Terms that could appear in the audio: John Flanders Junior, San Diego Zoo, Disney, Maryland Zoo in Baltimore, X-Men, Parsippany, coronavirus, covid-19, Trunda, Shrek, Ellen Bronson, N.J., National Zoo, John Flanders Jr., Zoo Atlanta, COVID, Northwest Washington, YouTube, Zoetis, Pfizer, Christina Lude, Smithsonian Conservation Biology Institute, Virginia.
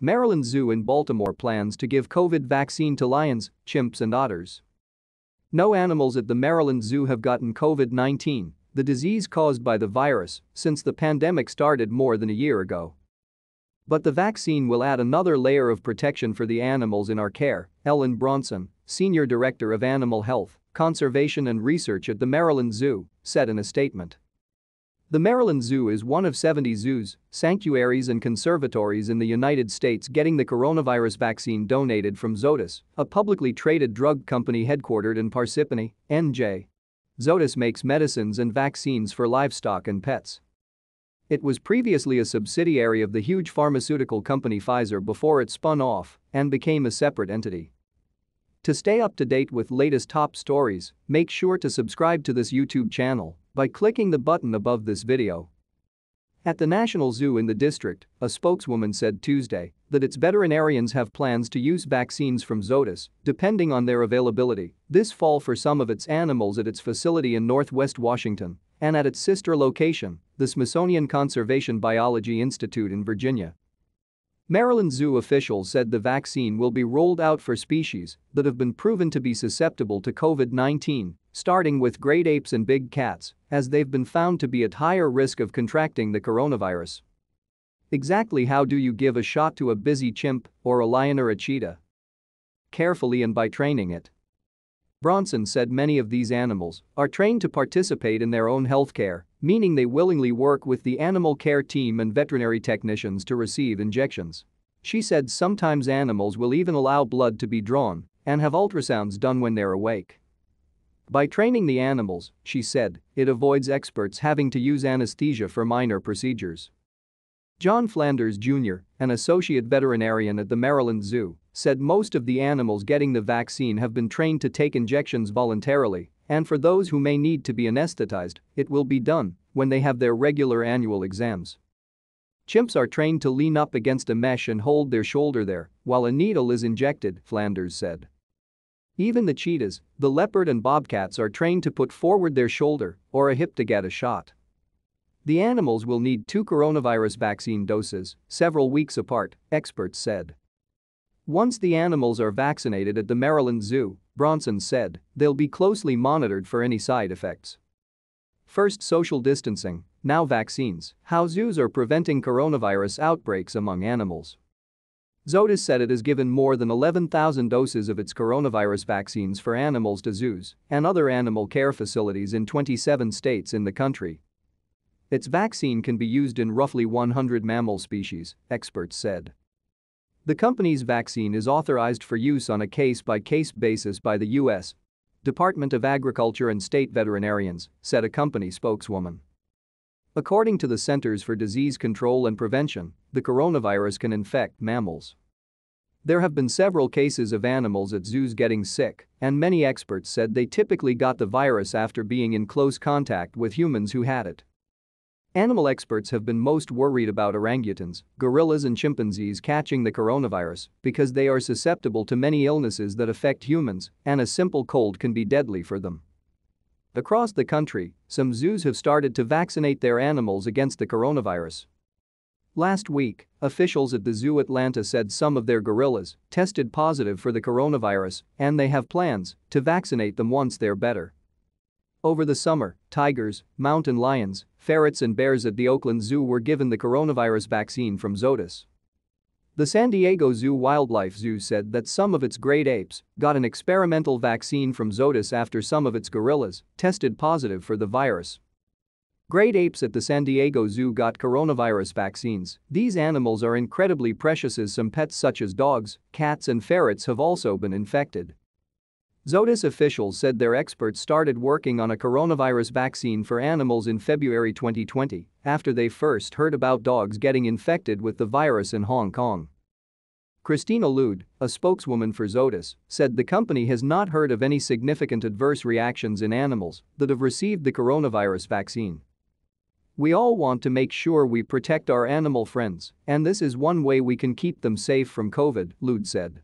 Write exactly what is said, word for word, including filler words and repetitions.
Maryland Zoo in Baltimore plans to give COVID vaccine to lions, chimps and otters. No animals at the Maryland Zoo have gotten COVID nineteen, the disease caused by the virus, since the pandemic started more than a year ago. But the vaccine will add another layer of protection for the animals in our care, Ellen Bronson, Senior Director of Animal Health, Conservation and Research at the Maryland Zoo, said in a statement. The Maryland Zoo is one of seventy zoos, sanctuaries and conservatories in the United States getting the coronavirus vaccine donated from Zoetis, a publicly traded drug company headquartered in Parsippany, N J Zoetis makes medicines and vaccines for livestock and pets. It was previously a subsidiary of the huge pharmaceutical company Pfizer before it spun off and became a separate entity. To stay up to date with latest top stories, make sure to subscribe to this YouTube channel by clicking the button above this video. At the National Zoo in the district, a spokeswoman said Tuesday that its veterinarians have plans to use vaccines from Zoetis, depending on their availability, this fall for some of its animals at its facility in Northwest Washington and at its sister location, the Smithsonian Conservation Biology Institute in Virginia. Maryland Zoo officials said the vaccine will be rolled out for species that have been proven to be susceptible to COVID nineteen, starting with great apes and big cats, as they've been found to be at higher risk of contracting the coronavirus. Exactly how do you give a shot to a busy chimp or a lion or a cheetah? Carefully and by training it. Bronson said many of these animals are trained to participate in their own healthcare, meaning they willingly work with the animal care team and veterinary technicians to receive injections. She said sometimes animals will even allow blood to be drawn and have ultrasounds done when they're awake. By training the animals, she said, it avoids experts having to use anesthesia for minor procedures. John Flanders Junior, an associate veterinarian at the Maryland Zoo, said most of the animals getting the vaccine have been trained to take injections voluntarily, and for those who may need to be anesthetized, it will be done when they have their regular annual exams. Chimps are trained to lean up against a mesh and hold their shoulder there while a needle is injected, Flanders said. Even the cheetahs, the leopard and bobcats are trained to put forward their shoulder or a hip to get a shot. The animals will need two coronavirus vaccine doses, several weeks apart, experts said. Once the animals are vaccinated at the Maryland Zoo, Bronson said, they'll be closely monitored for any side effects. First social distancing, now vaccines, how zoos are preventing coronavirus outbreaks among animals. Zoetis said it has given more than eleven thousand doses of its coronavirus vaccines for animals to zoos and other animal care facilities in twenty-seven states in the country. Its vaccine can be used in roughly one hundred mammal species, experts said. The company's vaccine is authorized for use on a case-by-case basis by the U S Department of Agriculture and state veterinarians, said a company spokeswoman. According to the Centers for Disease Control and Prevention, the coronavirus can infect mammals. There have been several cases of animals at zoos getting sick, and many experts said they typically got the virus after being in close contact with humans who had it. Animal experts have been most worried about orangutans, gorillas and chimpanzees catching the coronavirus because they are susceptible to many illnesses that affect humans, and a simple cold can be deadly for them. Across the country, some zoos have started to vaccinate their animals against the coronavirus. Last week, officials at the Zoo Atlanta said some of their gorillas tested positive for the coronavirus and they have plans to vaccinate them once they're better. Over the summer, tigers, mountain lions, ferrets and bears at the Oakland Zoo were given the coronavirus vaccine from Zoetis. The San Diego Zoo Wildlife Zoo said that some of its great apes got an experimental vaccine from Zoetis after some of its gorillas tested positive for the virus. Great apes at the San Diego Zoo got coronavirus vaccines. These animals are incredibly precious as some pets such as dogs, cats and ferrets have also been infected. Zoetis officials said their experts started working on a coronavirus vaccine for animals in February twenty twenty after they first heard about dogs getting infected with the virus in Hong Kong. Christina Lude, a spokeswoman for Zoetis, said the company has not heard of any significant adverse reactions in animals that have received the coronavirus vaccine. We all want to make sure we protect our animal friends, and this is one way we can keep them safe from COVID, Lude said.